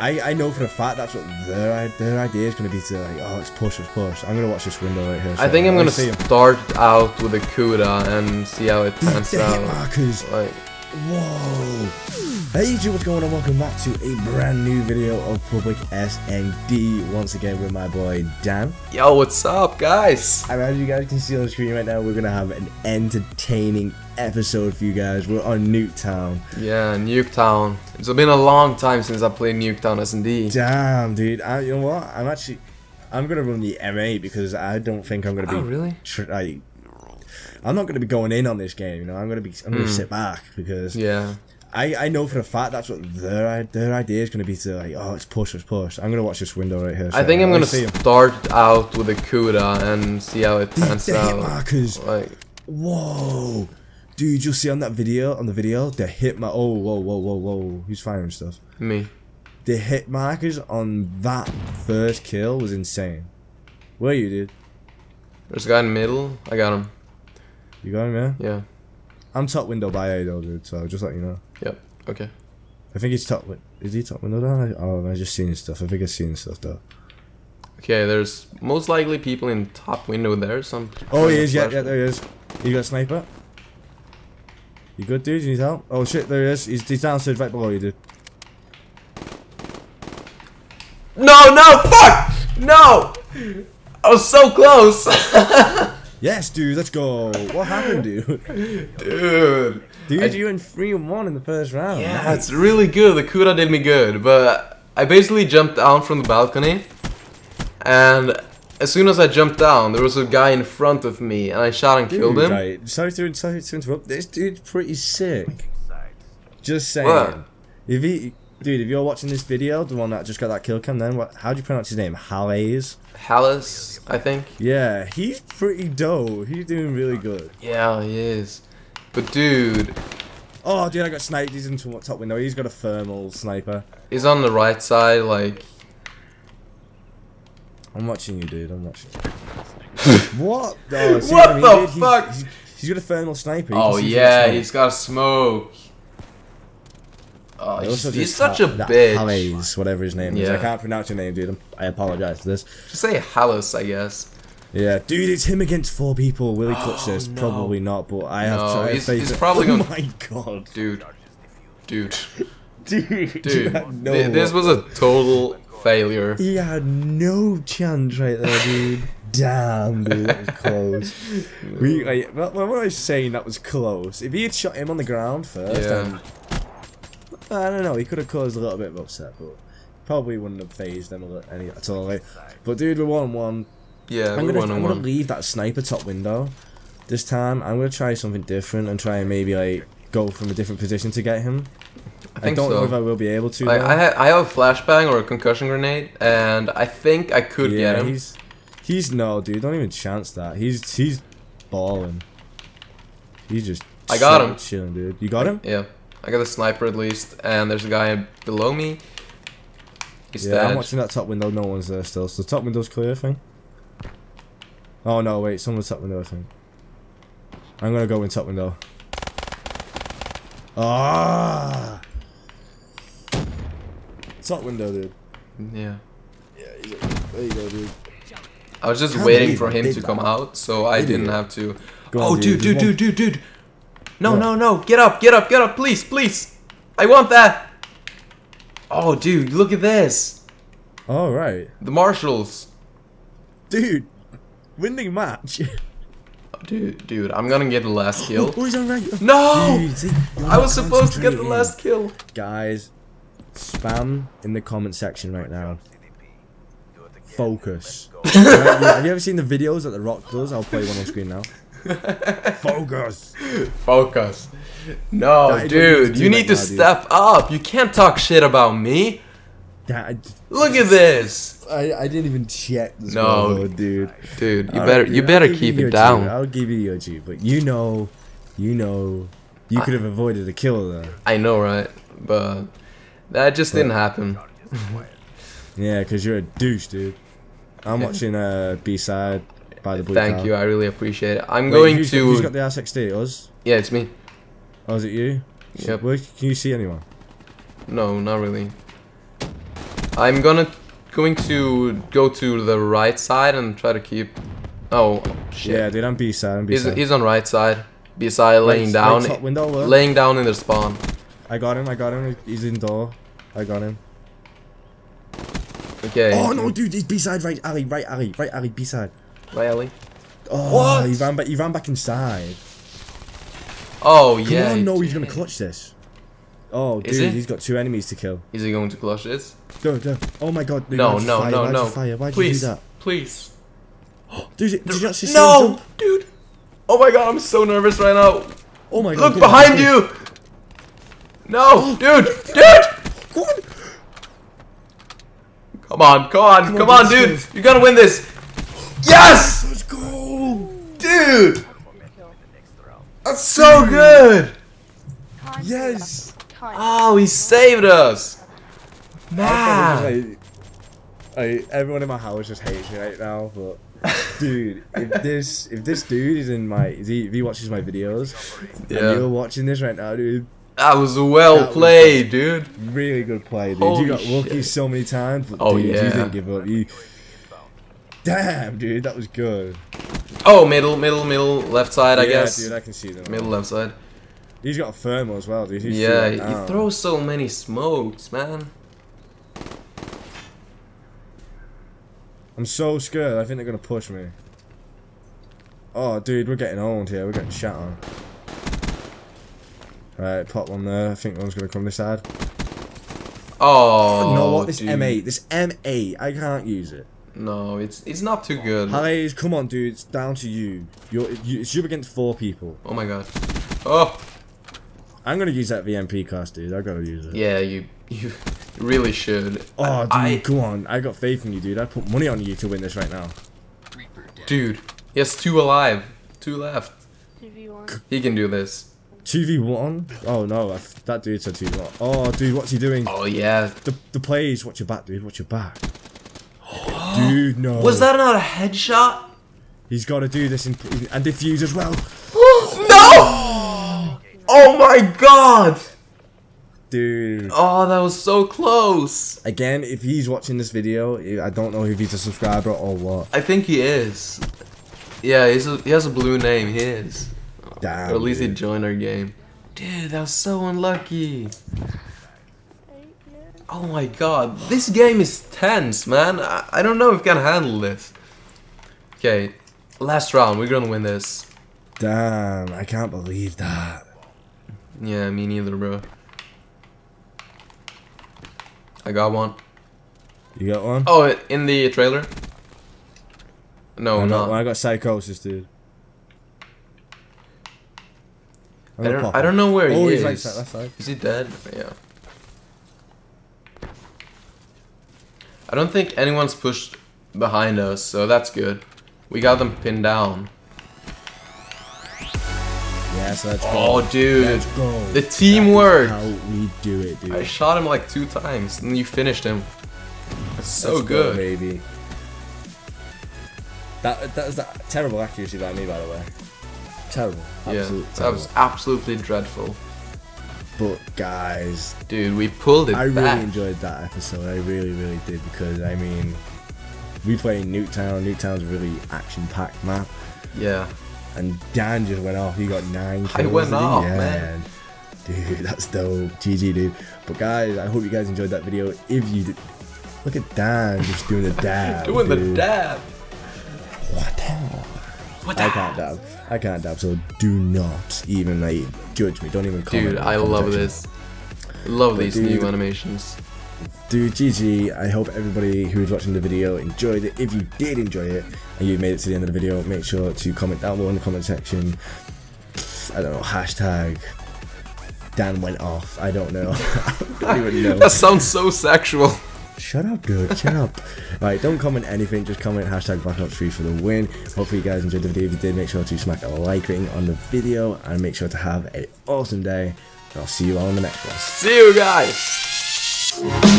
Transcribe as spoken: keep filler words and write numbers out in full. I, I know for a fact that's what their, their idea is going to be to, like, oh, it's push, it's push. I'm going to watch this window right here. So I think I'm going to start him. out with a Kuda and see how it pans out. Markers. Like, whoa. Hey YouTube, what's going on? Welcome back to a brand new video of Public S N D. Once again with my boy, Dan. Yo, what's up, guys? And as you guys can see on the screen right now, we're going to have an entertaining episode for you guys. We're on Nuketown. Yeah, Nuketown. It's been a long time since I played Nuketown S N D. Damn, dude. I, you know what? I'm actually, I'm gonna run the M A because I don't think I'm gonna be. Oh, really? Like, I'm not gonna be going in on this game. You know, I'm gonna be. I'm gonna mm. sit back because. Yeah. I I know for a fact that's what their their idea is gonna be to, like, oh, it's push, it's push. I'm gonna watch this window right here. So I think I'm gonna start him. out with a Kuda and see how it pans out. Markers. Like, whoa. Dude, you'll see on that video, on the video, the hit mark. Oh, whoa, whoa, whoa, whoa! Who's firing stuff? Me. The hit markers on that first kill was insane. Where are you, dude? There's a guy in the middle. I got him. You got him, yeah? Yeah. I'm top window by A though, dude. So just let you know. Yep. Okay. I think he's top. Is he top window down? Oh, I just seen his stuff. I think I seen his stuff though. Okay, there's most likely people in top window there. Some. Oh, he is. Yeah, yeah, there he is. You got a sniper? You good, dude? You need help? Oh shit, there he is. He's, he's downstairs right below you, dude. No, no, fuck! No! I was so close! Yes, dude, let's go. What happened, dude? Dude. Dude, I, you went three and one in the first round. Yeah, nice. It's really good. The Kuda did me good, but I basically jumped down from the balcony, and as soon as I jumped down, there was a guy in front of me, and I shot and dude, killed him. Right. Sorry to, sorry to interrupt. This dude's pretty sick. Just saying. What? If he, dude, if you're watching this video, the one that just got that kill cam, then what? How do you pronounce his name? Halles. Halles, I think. Yeah, he's pretty dope. He's doing really good. Yeah, he is. But dude. Oh, dude, I got sniped. He's in the top window. He's got a thermal sniper. He's on the right side, like. I'm watching you, dude. I'm watching you. What? Oh, see what, what I mean, the dude? fuck? He's, he's, he's got a thermal sniper. You oh, yeah, he's, he's got smoke. Oh, he's, he's such a bitch. Halles, whatever his name yeah. is. I can't pronounce your name, dude. I apologize for this. Just say Halles, I guess. Yeah, dude, it's him against four people. Will he clutch oh, this? No. Probably not, but I have no, to. He's, he's probably going. Oh, my God. Dude. Dude. Dude. Dude. No. This was a total. Failure. He had no chance right there, dude. Damn, dude, that was close. We, like, what, what was I saying? That was close. If he had shot him on the ground first, yeah. then, I don't know. He could have caused a little bit of upset, but probably wouldn't have phased him any at all. Like. But dude, we're one on one. Yeah, I'm we're gonna, one on I'm one. I'm gonna leave that sniper top window. This time, I'm gonna try something different and try and maybe like go from a different position to get him. I, think I don't so. know if I will be able to. Like, I, ha I have a flashbang or a concussion grenade, and I think I could yeah, get him. He's, he's no, dude. Don't even chance that. He's he's balling. He's just. I got him. Chilling, dude. You got him? Yeah, I got a sniper at least, and there's a guy below me. He's yeah, dead. I'm watching that top window. No one's there still. So the top window's clear, I think. Oh no, wait. Someone's top window, I think. I'm gonna go in top window. Ah. Top window, dude. Yeah. Yeah, there you go, dude. I was just Can't waiting for him to come that. out, so I Idiot. didn't have to. Go oh, on, dude, dude, dude, dude, dude. No, what? no, no. Get up, get up, get up. Please, please. I want that. Oh, dude, look at this. All right. The marshals. Dude, winning match. Dude, dude, I'm gonna get the last kill. Oh, he's on rank. No! Dude, I was supposed to get the last kill. Guys. Spam in the comment section right now. Focus. Have you ever seen the videos that The Rock does? I'll play one on screen now. Focus. Focus. No, that dude, you need to step up. You can't talk shit about me. Look at this. I, I didn't even check this. No, one, dude. Dude, you All better right, you better I'll keep it down. I'll give you your G, but you know, you know, you I, could have avoided a kill there. I know, right? But. That just but, didn't happen. Yeah, because you're a douche, dude. I'm watching uh, B-side by the blue Thank car. you, I really appreciate it. I'm Wait, going who's, to... Who's got the R sixty, us? Yeah, it's me. Oh, is it you? Yep. Where, can you see anyone? No, not really. I'm gonna going to go to the right side and try to keep. Oh shit! Yeah, dude, I'm B side. I'm B he's, side. He's on right side. B side, laying right, down, right window, laying down in the spawn. I got him. I got him. He's in door. I got him. Okay. Oh no, dude, he's B side. Right alley. Right alley. Right alley. B side. Right alley. Oh, what? He ran back. He ran back inside. Oh yeah. Come on, no, he's gonna clutch this. Oh, dude, he? he's got two enemies to kill. Is he going to clutch this? Go, go. Oh my god. Dude, no, no, fire? no, why'd no. Fire? Why'd please, you do that? Please. Dude, did you actually see No, jump? dude. Oh my god, I'm so nervous right now. Oh my god. Look dude, behind dude. you. No, dude, dude. Come on. Come on, come on, come, come on, on dude. This. You gotta win this. Yes! Let's go. Dude. That's so dude. good. Yes. Oh, he saved us! Man! Like, like, everyone in my house just hates me right now, but dude, if this if this dude is in my if he, if he watches my videos, yeah. and you're watching this right now, dude. That was well that played, was, dude. Really good play, dude. Holy you got lucky so many times, but oh, dude, yeah. you didn't give up. You damn, dude, that was good. Oh, middle, middle, middle, left side, yeah, I guess. Yeah, dude, I can see them. Middle, left side. He's got a thermal as well, dude. He's yeah, he now. throws so many smokes, man. I'm so scared. I think they're gonna push me. Oh, dude, we're getting owned here. We're getting shot on. Alright, pop one there. I think one's gonna come this side. Oh, oh no! What this dude. M eight? This M eight? I can't use it. No, it's it's not too good. Hayes, come on, dude. It's down to you. You're you, it's you against four people. Oh my god. Oh. I'm gonna use that V M P cast, dude. I gotta use it. Yeah, you you really should. Oh, dude, I, go on. I got faith in you, dude. I put money on you to win this right now. Dude, he has two alive, two left. two v one. He can do this. two v one? Oh no, I, that dude said two v one. Oh, dude, what's he doing? Oh yeah. The the play is watch your back, dude. Watch your back. Dude, no. Was that not a headshot? He's got to do this in, and defuse as well. No. Oh my god! Dude. Oh, that was so close. Again, if he's watching this video, I don't know if he's a subscriber or what. I think he is. Yeah, he's a, he has a blue name. He is. Damn, or at least dude. he joined our game. Dude, that was so unlucky. Oh my god. This game is tense, man. I, I don't know if we can handle this. Okay, last round. We're gonna win this. Damn, I can't believe that. Yeah, me neither, bro. I got one. You got one? Oh, in the trailer? No, not. I got psychosis, dude. I don't, I don't know where he is. Oh, he's like left side. Is he dead? Yeah. I don't think anyone's pushed behind us, so that's good. We got them pinned down. Yes, let's oh, go. dude. Let's go. The teamwork. How we do it, dude. I shot him like two times, and you finished him. That's so let's good. Go, baby. That, that was that terrible accuracy by me, by the way. Terrible. Absolute, yeah, that terrible. was absolutely dreadful. But, guys. Dude, we pulled it I back. really enjoyed that episode. I really, really did, because, I mean, we played Nuketown. Nuketown's a really action-packed map. Yeah. And Dan just went off. He got nine kills. I went off, yeah, man. Dude, that's dope. G G, dude. But guys, I hope you guys enjoyed that video. If you did, look at Dan just doing the dab. doing dude. the dab. What the hell? What the I can't dab. I can't dab. So do not even like judge me. Don't even comment. Dude, I love this. Love but these dude, new animations. Dude, G G, I hope everybody who was watching the video enjoyed it. If you did enjoy it and you made it to the end of the video, make sure to comment down below in the comment section. I don't know, hashtag Dan went off. I don't know. I don't even know. That sounds so sexual. Shut up, dude. Shut up. Alright, don't comment anything. Just comment hashtag Black Ops three for the win. Hopefully you guys enjoyed the video. If you did, make sure to smack a like rating on the video and make sure to have an awesome day. And I'll see you all in the next one. See you guys.